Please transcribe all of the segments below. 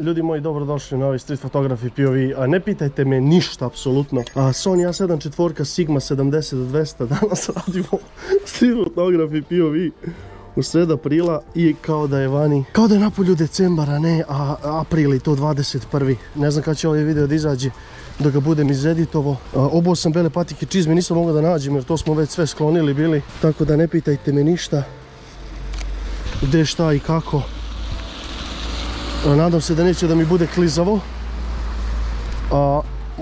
Ljudi moji, dobrodošli na ovaj Street Photography POV. Ne pitajte me ništa, apsolutno. Sony A7 IV, Sigma 70-200. Danas radimo Street Photography POV u sred aprila i kao da je vani, kao da je napolju decembar, a ne april, i to 21. Ne znam kada će ovaj video da izađe, da ga budem izeditovo. Obuo sam bele patike, čizme nisam mogao da nađem jer to smo već sve sklonili bili. Tako da ne pitajte me ništa. Gde, šta i kako. Nadam se da neće da mi bude klizavo.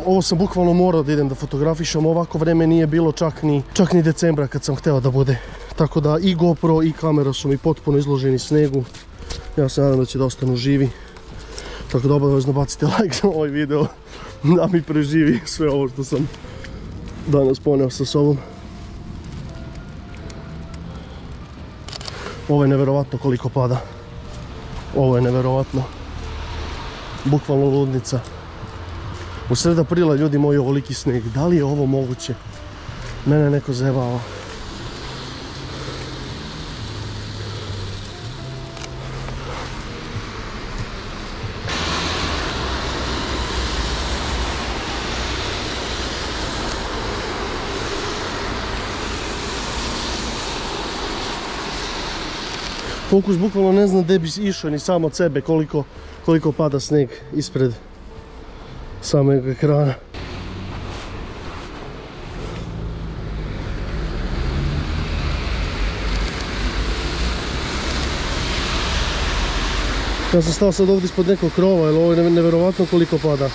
Ovo sam bukvalno morao da idem da fotografišam, ovako vreme nije bilo čak ni decembra kad sam hteo da bude. Tako da i GoPro i kamera su mi potpuno izloženi snegu. Ja se nadam da će da ostanu živi. Tako da obavezno bacite like na ovaj video da mi preživi sve ovo što sam danas poneo sa sobom. Ovo je neverovatno koliko pada. Ovo je neverovatno. Bukvalno ludnica. U sred aprila, ljudi moji, ovoliki sneg. Da li je ovo moguće? Mene neko zajebava. Fokus bukvalno ne zna gde bi išao ni sam od sebe koliko pada sneg ispred samog ekrana. Ja sam stao sad ovdje ispod nekog krova, jer ovo je nevjerovatno koliko pada.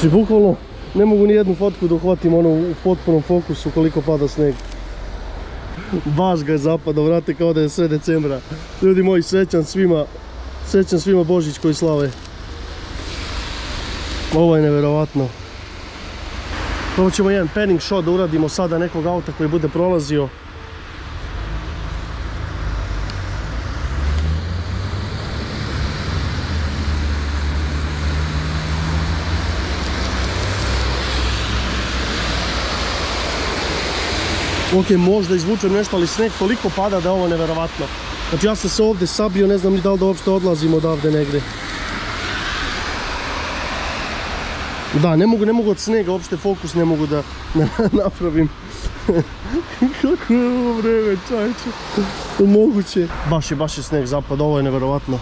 Znači, bukvalno ne mogu ni jednu fotku da uhvatim ono u potpunom fokusu koliko pada sneg. Baš ga je zapadao, vrate, kao da je sve decembra. Ljudi moji, srećan svima Božić koji slave. Ovo je neverovatno. Ovo ćemo jedan panning shot da uradimo sada nekog auta koji bude prolazio. Ok, možda izvučem nešto, ali sneg toliko pada da je ovo neverovatno. Znači, ja sam se ovdje sabio, ne znam ni da li da uopšte odlazim odavde negde. Da, ne mogu od snega, uopšte fokus ne mogu da napravim. Kako je ovo vreme, čajče? Moguće. Baš je sneg zapad, ovo je neverovatno.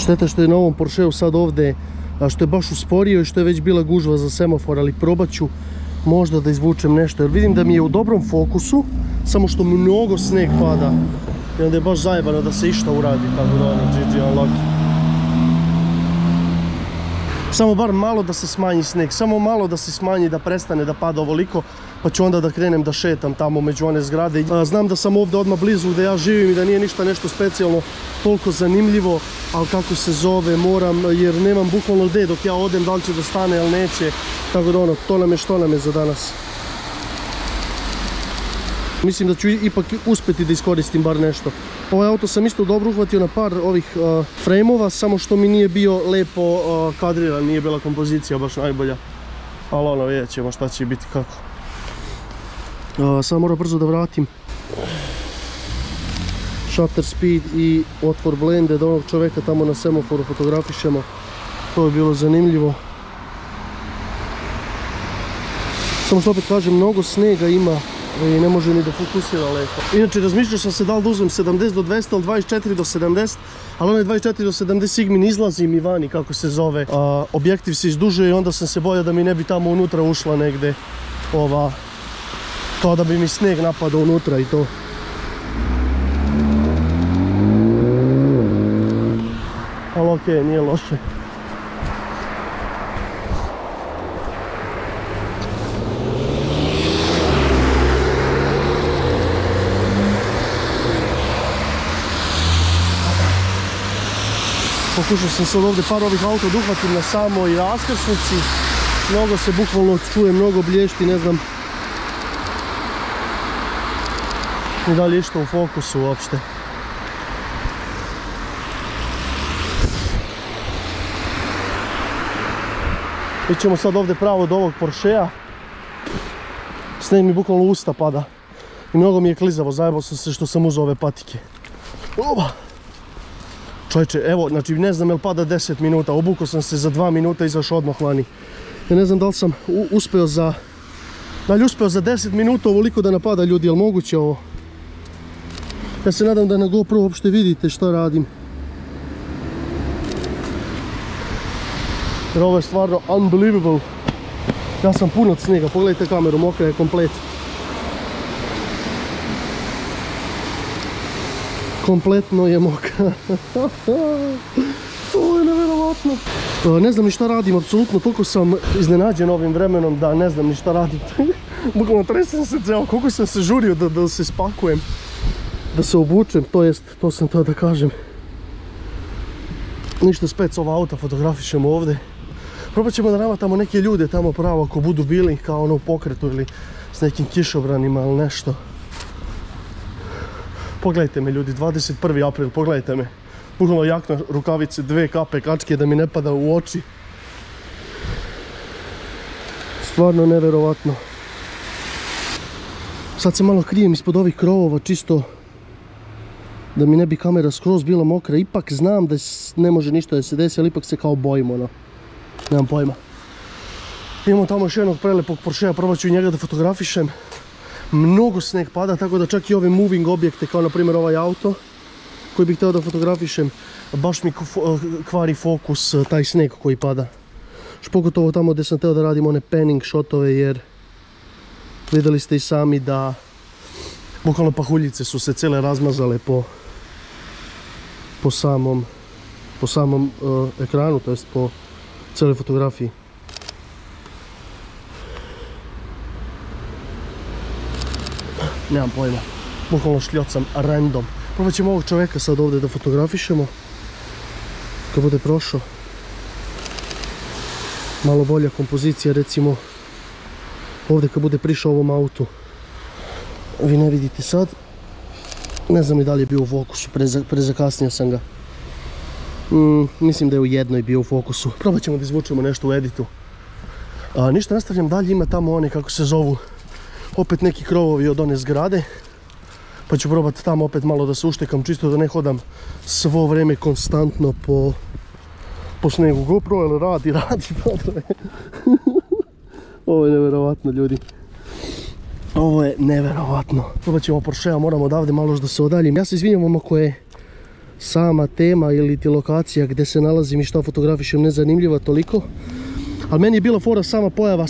Šteta što je na ovom Porscheu sad ovdje, što je baš usporio i što je već bila gužva za semafor, ali probat ću možda da izvučem nešto, jer vidim da mi je u dobrom fokusu, samo što mnogo sneg pada i onda je baš zajebano da se išta uradi, tako da ono, GG unlucky. Samo bar malo da se smanji sneg, samo malo da se smanji, da prestane da pada ovoliko, pa ću onda da krenem da šetam tamo među one zgrade. Znam da sam ovdje odmah blizu gdje ja živim i da nije ništa nešto specijalno toliko zanimljivo, ali kako se zove, moram, jer nemam bukvalno gdje dok ja odem, da li će da stane ili neće, tako da ono, to nam je za danas. Mislim da ću ipak uspjeti da iskoristim bar nešto. Ovaj auto sam isto dobro uhvatio na par ovih frame-ova, samo što mi nije bio lepo kadriran, nije bila kompozicija baš najbolja. Ali ono, vidjet ćemo šta će biti kako. Sad moram brzo da vratim. Shutter speed i otvor blended, onog čoveka tamo na semaforu fotografišemo. To je bilo zanimljivo. Samo što opet kažem, mnogo snega ima i ne može ni da fokusira lepo. Inače, razmišljao sam se da li da uzmem 70 do 200 ili 24 do 70, ali onaj 24 do 70 Sigmin izlazi mi vani, kako se zove. Objektiv se izdužuje i onda sam se bojao da mi ne bi tamo unutra ušla negde ova, kao da bi mi sneg napadao unutra i to. Ali okej, nije loše. Pokušao sam sad ovdje par ovih auto uhvatim na samoj raskrsnici. Mnogo se bukvalno čuje, mnogo blješti, ne znam i da li je što u fokusu uopšte. Ićemo sad ovdje pravo od ovog Porschea. Sneg mi bukvalno usta pada. I mnogo mi je klizavo, zajebao sam se što sam uzao ove patike. Oba! Čovječe, evo, znači ne znam jel pada 10 minuta, obukao sam se za 2 minuta i izašao odmah vani. Ja ne znam da li sam uspeo za... Da li uspeo za 10 minuta ovoliko da napada ljudi, jel moguće ovo? Ja se nadam da na GoPro uopšte vidite šta radim. Jer ovo je stvarno unbelievable. Ja sam pun od snega, pogledajte kameru, mokra je komplet. Kompletno je mokra. Ovo je nevjerovatno. Ne znam ni šta radim, apsolutno, toliko sam iznenađen ovim vremenom da ne znam ni šta radim. Bukvalno tresem se ceo, koliko sam se žurio da se spakujem, da se obučem, to jest, to sam tada da kažem. Ništa spec, ova auta fotografišemo ovdje. Probat ćemo da navatamo neke ljude tamo pravo ako budu bili kao ono u pokretu ili s nekim kišobranima ili nešto. Pogledajte me ljudi, 21. april, pogledajte me. Pugalo jakna, rukavice, dve kape kačke da mi ne pada u oči. Stvarno neverovatno. Sad se malo krijem ispod ovih krovova čisto da mi ne bi kamera skroz bila mokra. Ipak znam da ne može ništa da se desi, ali ipak se kao bojimo, no. Nemam pojma. Imamo tamo još jednog prelepog Porschea, probat ću njega da fotografišem. Mnogo sneg pada, tako da čak i ove moving objekte, kao na primjer ovaj auto, koji bih htio da fotografišem, baš mi kvari fokus taj sneg koji pada. Što pogotovo tamo gdje sam htio da radim one panning shotove, jer vidjeli ste i sami da bukvalno pahuljice su se cele razmazale po samom ekranu, to jest po cijeloj fotografiji. Nemam pojma, bukvalno šljocam random. Probat ćemo ovog čovjeka sad ovdje da fotografišemo. Kad bude prošao. Malo bolja kompozicija, recimo ovdje kad bude prišao ovom autu. Vi ne vidite sad. Ne znam i da li je bio u fokusu, prezakasnio sam ga. Mislim da je u jednoj bio u fokusu. Probat ćemo da izvučemo nešto u editu. Ništa, nastavljam dalje, ima tamo one kako se zovu. Opet neki krovovi od one zgrade. Pa ću probati tamo opet malo da se uštekam, čisto da ne hodam svo vreme konstantno po snegu. GoPro, ali radi, brate. Ovo je nevjerovatno, ljudi. Ovo je nevjerovatno. Probat ćemo Porschea, moram odavde malo da se odaljim. Ja se izvinjam vam ako je sama tema ili ti lokacija gdje se nalazim i šta fotografišem nezanimljiva toliko. Ali meni je bila fora sama pojava,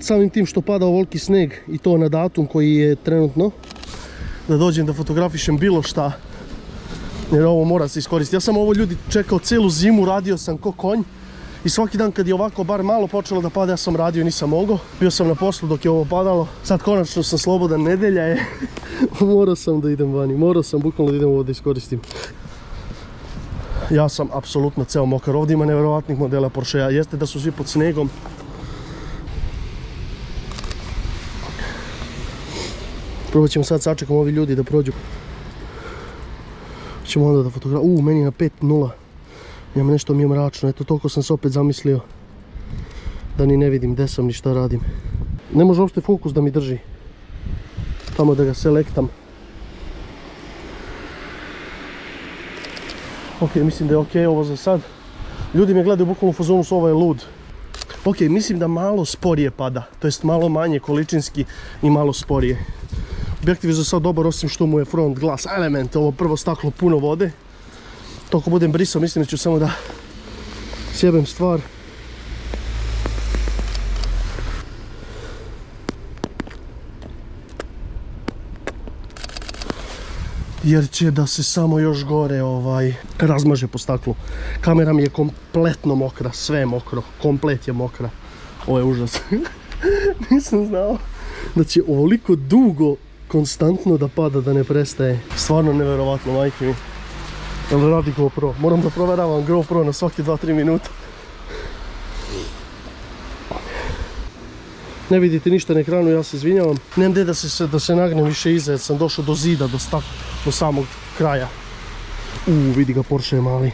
samim tim što pada ovoliki sneg i to na datum koji je trenutno. Da dođem da fotografišem bilo šta, jer ovo mora se iskoristiti. Ja sam ovo ljudi čekao celu zimu, radio sam ko konj i svaki dan kad je ovako bar malo počelo da pada, ja sam radio i nisam mogao. Bio sam na poslu dok je ovo padalo, sad konačno sam slobodan, nedelja je. Morao sam da idem vani, morao sam bukvalno da idem ovo da iskoristim. Ja sam apsolutno ceo mokar, ovdje ima nevjerovatnih modela Porschea, jeste da su svi pod snegom. Probat ćemo sad, sačekamo ovi ljudi da prođu. Ćemo onda da fotografira. Meni je na 5.0. Imam nešto mi je mračno, eto toliko sam se opet zamislio. Da ni ne vidim gdje sam ni šta radim. Ne može uopšte fokus da mi drži. Tamo da ga selektam. Ok, mislim da je ok ovo za sad. Ljudi me gledaju bukvalno u fazonu su ovaj lud. Ok, mislim da malo sporije pada. To jest malo manje količinski i malo sporije. Objektiv je za sad dobar, osim što mu je front glass element, ovo prvo staklo puno vode. To ako budem brisao, mislim da ću samo da sjebem stvar. Jer će da se samo još gore razmaže po staklu. Kamera mi je kompletno mokra, sve je mokro, komplet je mokra. Ovo je užas. Nisam znao da će ovoliko dugo konstantno da pada, da ne prestaje. Stvarno nevjerovatno, majke mi. Jel radi GoPro? Moram da proveravam GoPro na svake 2-3 minuta. Ne vidite ništa na ekranu, ja se izvinjavam. Nemam gdje da se nagnem više iza jer sam došao do zida, do samog kraja. Vidi ga, Porsche je mali.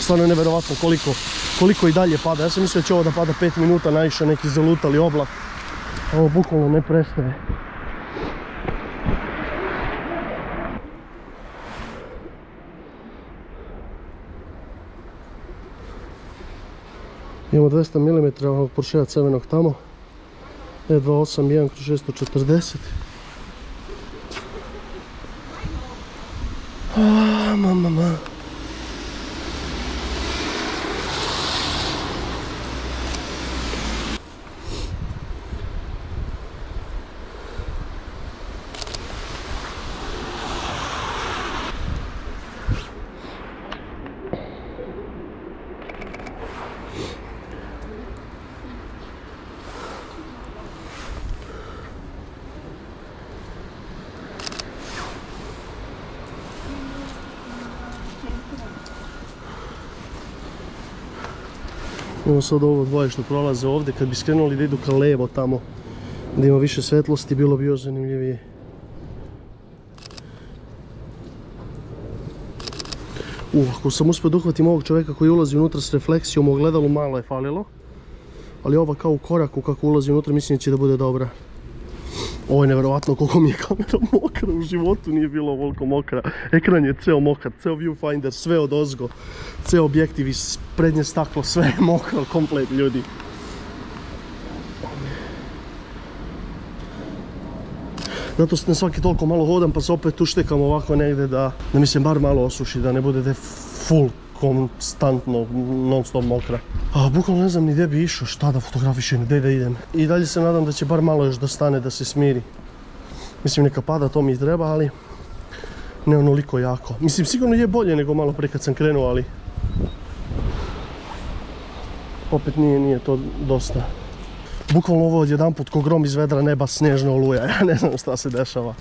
Stvarno je nevjerovatno koliko i dalje pada. Ja sam mislio da će ovo da pada 5 minuta, naišao neki zalutali oblak. Ovo bukvalno ne prestaje. Imamo 200 mm ovog Porschea crvenog tamo. E281 kroz 640. Mama. Imamo sad ovo dvoje što prolaze ovdje, kad bi skrenuli da idu ka levo tamo, da ima više svetlosti, bilo bi još zanimljivije. Ako sam uspio da uhvatim ovog čovjeka koji ulazi unutra s refleksijom, ogledalo malo je falilo. Ali ova kao u koraku kako ulazi unutra, mislim da će da bude dobra. Ovo je nevjerovatno koliko mi je kamera mokra, u životu nije bilo ovoliko mokra. Ekran je ceo mokar, ceo viewfinder, sve od ozgo, ceo objektiv i prednje staklo, sve je mokro, komplet ljudi. Zato se ne svaki toliko malo hodam pa se opet uštekam ovako negdje da mi se bar malo osuši, da ne budete full konstantno, non stop mokra. Bukvalno ne znam ni gdje bi išao, šta da fotografišem, gdje da idem. I dalje se nadam da će bar malo još da stane, da se smiri. Mislim, neka pada, to mi treba, ali ne onoliko jako. Mislim, sigurno je bolje nego malo prije kad sam krenuo, ali opet nije to dosta. Bukvalno ovo odjedanput ko grom iz vedra neba, snježna oluja, ja ne znam šta se dešava.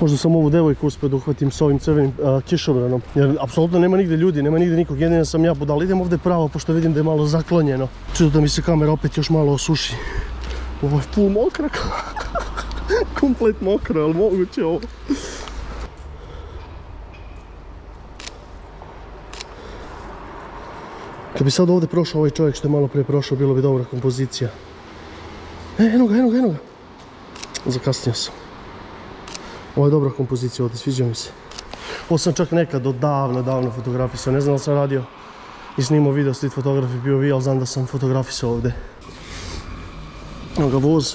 Možda sam ovu devojku uspio da uhvatim s ovim crvenim kišobranom, jer apsolutno nema nigdje ljudi, nema nigdje nikog, jedina sam ja budala. Idem ovdje pravo, pošto vidim da je malo zaklonjeno. Čudo da mi se kamera opet još malo osuši. Ovo je full mokra, komplet mokra, ali moguće ovo. Kad bi sad ovdje prošao ovaj čovjek što je malo prije prošao, bilo bi dobra kompozicija. Eno ga. Zakasnio sam. Ovo je dobra kompozicija ovdje, sviđa mi se. Ovo sam čak nekad odavno fotografisao, ne znam da li sam radio i snimao video, street fotografi bio vi, ali znam da sam fotografisao ovdje. Evo ga voz.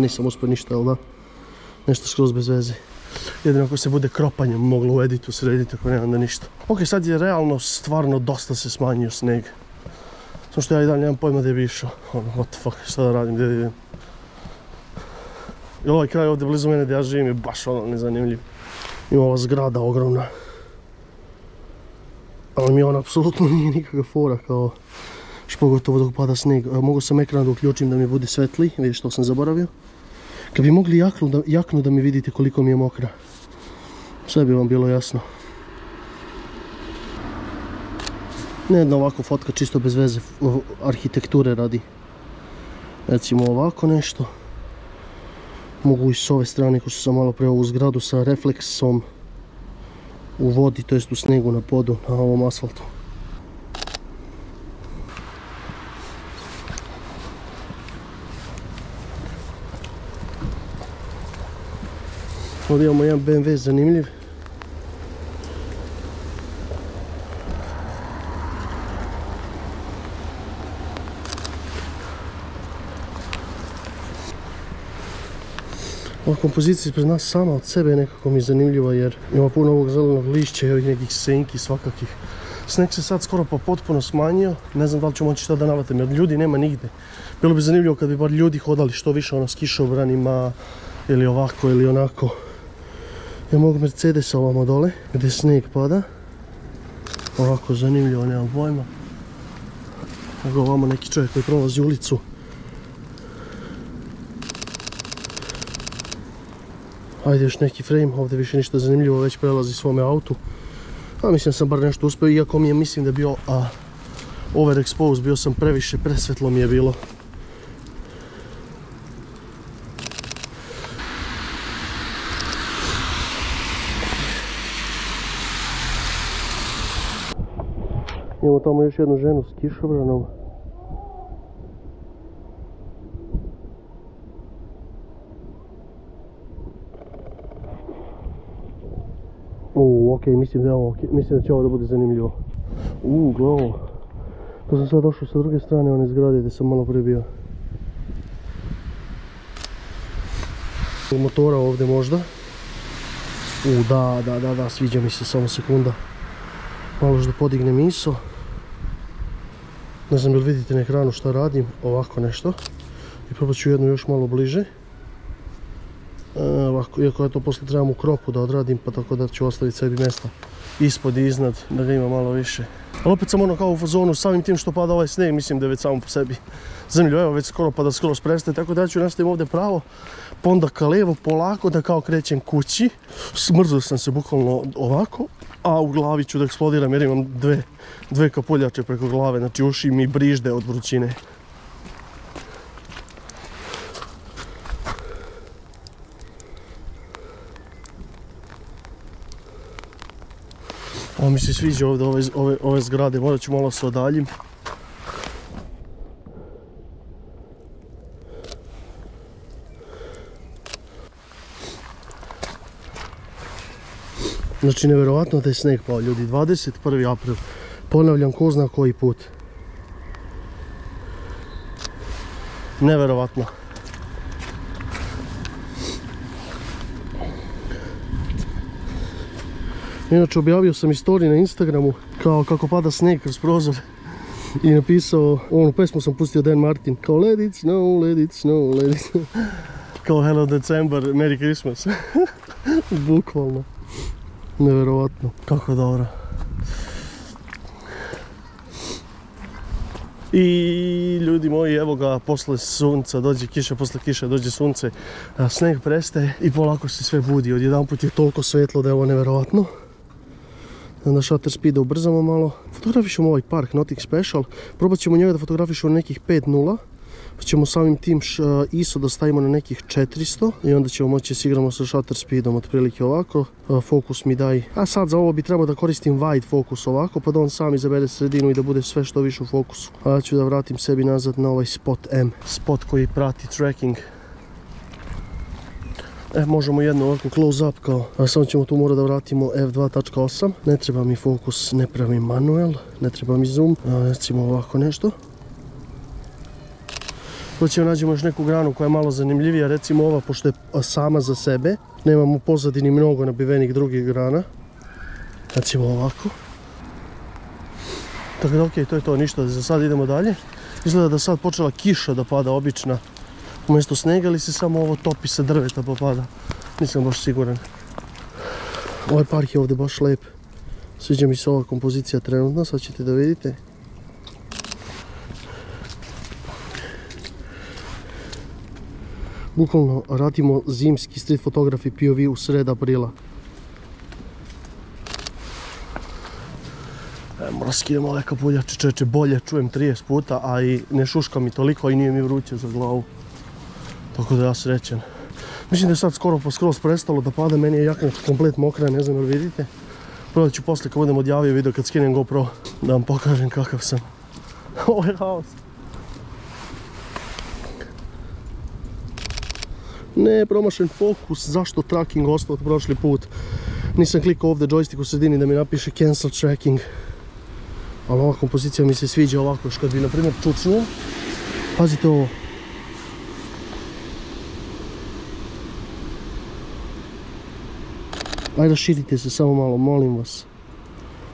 Nisam uspio ništa, jel da? Nešto skroz bez veze. Jedino ako se bude kropanjem moglo u editu srediti, ako nemam da ništa. Ok, sad je realno stvarno dosta se smanjio sneg. Samo što ja i dalje nemam pojma gdje bi išao. What the fuck, šta da radim, gdje idem? I ovaj kraj ovdje blizu mene gdje ja živim je baš ono nezanimljiv. Ima ova zgrada ogromna. Ali mi ona apsolutno nije nikakva fora, kao još pogotovo dok pada sneg. Mogu sam ekran da uključim da mi bude svetli, vidiš što sam zaboravio. Kad bi mogli jaknu da mi vidite koliko mi je mokra. Sve bi vam bilo jasno. Ne jedna ovako fotka čisto bez veze, arhitekture radi. Recimo ovako nešto. Mogu i s ove strane, ko su sam malo preo u zgradu sa refleksom u vodi, to jest u snegu na podu, na ovom asfaltu. Ovdje imamo jedan BMW zanimljiv. Ova kompozicija ispred nas sama od sebe je nekako mi zanimljiva jer ima puno ovog zelenog lišća i ovih nekih senki svakakih. Sneg se sad skoro pa potpuno smanjio, ne znam da li ću moći šta da navatam, jer ljudi nema nigde. Bilo bi zanimljivo kad bi bar ljudi hodali što više ono s kišobranima ili ovako ili onako. Ja mogu Mercedesa ovamo dole, gdje sneg pada. Ovako zanimljivo, nemam pojma. Evo ovamo neki čovjek koji prolazi ulicu. Ajde još neki frame, ovdje više ništa zanimljivo, već prelazi svome autu. A mislim sam bar nešto uspio, iako mi je mislim da je bio overexposed, bio sam previše, presvetlo mi je bilo. Imamo tamo još jednu ženu s kišobranom. Ok, mislim da će ovo da bude zanimljivo. Glavo. To sam sad došao sa druge strane one zgrade gdje sam malo prije bio. Motora ovdje možda. Da, sviđa mi se, samo sekunda. Malo još da podignem ISO. Ne znam jel vidite na ekranu šta radim, ovako nešto. I probat ću jednu još malo bliže. Ovako, iako ja to posle trebam u kropu da odradim, pa tako da ću ostaviti sebi mjesta ispod i iznad, da ga ima malo više. Ali opet sam ono kao u fazonu, samim tim što pada ovaj sneg, mislim da je već samo po sebi zanimljivo, evo već skoro pada, skoro prestaje, tako da ja ću nastaviti ovdje pravo, pa onda ka levo, polako da kao krećem kući. Smrzao sam se bukvalno ovako, a u glavi ću da eksplodiram jer imam dve kapuljače preko glave, znači uši mi brižde od vrućine. Ovo mi se sviđa ovdje ove zgrade, morat ću malo se odaljim. Znači nevjerovatno da je sneg pao, ljudi, 21. april, ponavljam ko zna koji put. Nevjerovatno. Inače objavio sam i story na Instagramu kao kako pada sneg kroz prozor i napisao, onu pesmu sam pustio Dan Martin, kao let it snow, let it snow, let it snow. Kao hello December, Merry Christmas. Bukvalno. Nevjerovatno. Kako dobro. I ljudi moji, evo ga, posle sunca dođe kiša, posle kiše dođe sunce, sneg prestaje i polako se sve budi. Odjedanput je toliko svetlo da je ovo nevjerovatno. Na shutter speeda ubrzamo malo. Fotografišemo ovaj park, nothing special. Probat ćemo njega da fotografišemo nekih 5.0. Pa ćemo samim tim ISO da stavimo na nekih 400. I onda ćemo moći se igramo sa shutter speedom otprilike ovako. Fokus mi daj. A sad za ovo bi trebao da koristim wide fokus ovako. Pa da on sam izabere sredinu i da bude sve što više u fokusu. A ja ću da vratim sebi nazad na ovaj spot M. Spot koji prati tracking. Možemo jedno ovako close up kao, samo ćemo tu morati da vratimo f2.8. Ne treba mi fokus, ne pravi manuel, ne treba mi zoom, recimo ovako nešto. Tu ćemo nađemo još neku granu koja je malo zanimljivija, recimo ova pošto je sama za sebe. Nemamo pozadini mnogo nabivenih drugih grana. Recimo ovako. Tako da okej, to je to, ništa, za sad idemo dalje. Izgleda da sad počela kiša da pada obična. Umjesto snega ili se samo ovo topi sa drveta pa pada? Nisam baš siguran. Ovaj park je ovdje baš lep. Sviđa mi se ova kompozicija trenutno, sad ćete da vidite. Bukvalno radimo zimski street photography POV u sred aprila. Moram skidam ove kapuljače, čeče, bolje čujem 30 puta, a i ne šuška mi toliko i nije mi vruće za glavu. Tako da ja srećen. Mislim da je sad skoro pa skroz prestalo da pada, meni je jakna komplet mokra, ne znam jel vidite. Probat ću posle kad budem odjavio video kad skinem GoPro da vam pokažem kakav sam. Ovo je haos. Ne, promašen fokus, zašto tracking ostao od prošli put? Nisam klikao ovdje joystick u sredini da mi napiše cancel tracking. Ali ova kompozicija mi se sviđa ovako, još kad bi na primjer čučnuo. Pazite ovo. Ajde, širite se samo malo, molim vas.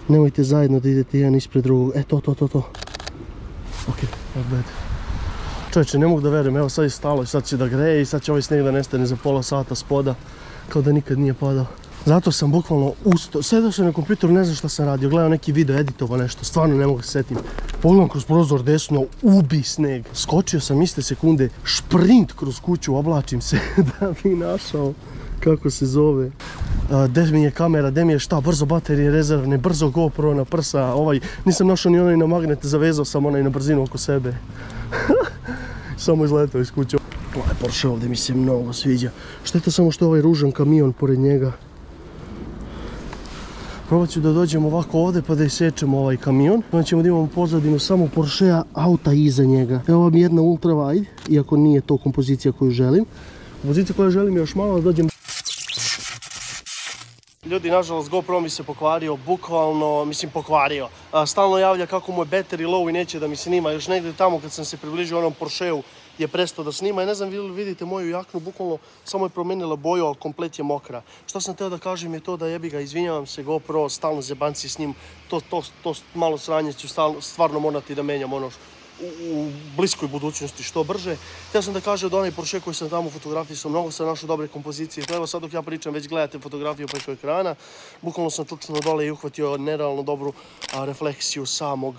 Nemojte zajedno da idete jedan ispred drugog. E, to. Ok, odgled. Čovječe, ne mogu da verujem, evo sad je stalo i sad će da greje i sad će ovaj snijeg da nestane za pola sata spoda. Kao da nikad nije padao. Zato sam bukvalno usto, sedao sam na kompjuteru, ne znam šta sam radio, gledao neki video, editovo nešto, stvarno ne mogu se setim. Pogledam kroz prozor desno, ubi sneg. Skočio sam iste sekunde, šprint kroz kuću, oblačim se da bi našao kako se zove. Gde mi je kamera, gde mi je šta, brzo baterije rezervne, brzo GoPro na prsa, ovaj, nisam našao ni onaj na magnet, zavezao sam onaj na brzinu oko sebe. Samo izletao iz kuće. Ovaj Porsche ovdje mi se mnogo sviđa. Šteta samo što je ovaj ružan kamion pored njega. Probat ću da dođem ovako ovdje pa da isečemo ovaj kamion. Onda ćemo da imamo pozadinu samo Porschea, auta iza njega. Evo vam jedna ultra wide, iako nije to kompozicija koju želim. Kompozicija koju želim je još malo da dođem. Ljudi, nažalost, GoPro mi se pokvario, bukvalno, mislim pokvario. Stalno javlja kako mu je battery low i neće da mi snima. Još negdje tamo kad sam se približio onom Porscheu je prestao da snima. I ne znam, vidite moju jaknu, bukvalno samo je promenila boju, ali komplet je mokra. Što sam teo da kažem je to da jebi ga, izvinjavam se GoPro, stalno zebanci s njim. To malo sranje ću stvarno morati da menjam ono u bliskoj budućnosti što brže. Htio sam da kažem da onaj Porsche koji sam tamo fotografisao, mnogo sam našao dobre kompozicije. Evo sad dok ja pričam, već gledate fotografiju preko ekrana. Bukvalno sam tučno dole i uhvatio nerealno dobru refleksiju samog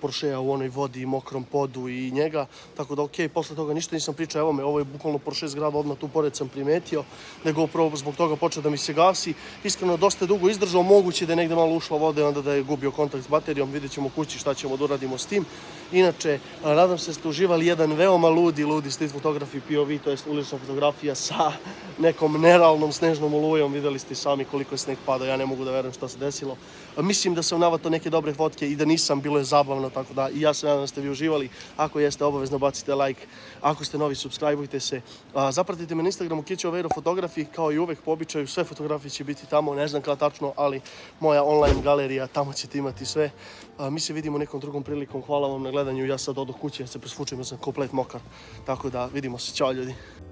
Porschea u onoj vodi i mokrom podu i njega. Tako da okej, posle toga ništa nisam pričao. Evo me, ovo je bukvalno Porsche zgrada, odmah tu pored sam primetio. Nego upravo zbog toga počeo da mi se gasi. Iskreno, dosta dugo izdržao, moguće da je negde malo ušla voda i onda da je gubio kontakt s baterijom. Vidjet ćemo kući šta ćemo da uradimo s tim. Inače, nadam se da ste uživali jedan veoma ludi street fotografi POV, to je ulična fotografija sa nekom nerealnom snežnom olujom. Videli ste i sami koliko je sneg padao, ja ne mogu da verujem što se desilo. Mislim da sam navato neke dobre fotke i da nisam, bilo je zabavno, tako da i ja se nadam da ste vi uživali. Ako jeste, obavezno bacite like, ako ste novi, subscribeujte se. Zapratite me na Instagramu @kićoverofotografi, kao i uvek po običaju, sve fotografije će biti tamo, ne znam kada tačno, ali moja online galerija, tamo ćete imati sve. Mi se vidimo nekom drugom prilikom, hvala vam na gledanju. Ja sad odo kuće, se presvučujem, ja sam komplet mokar. Tako da vidimo se, ćao ljudi.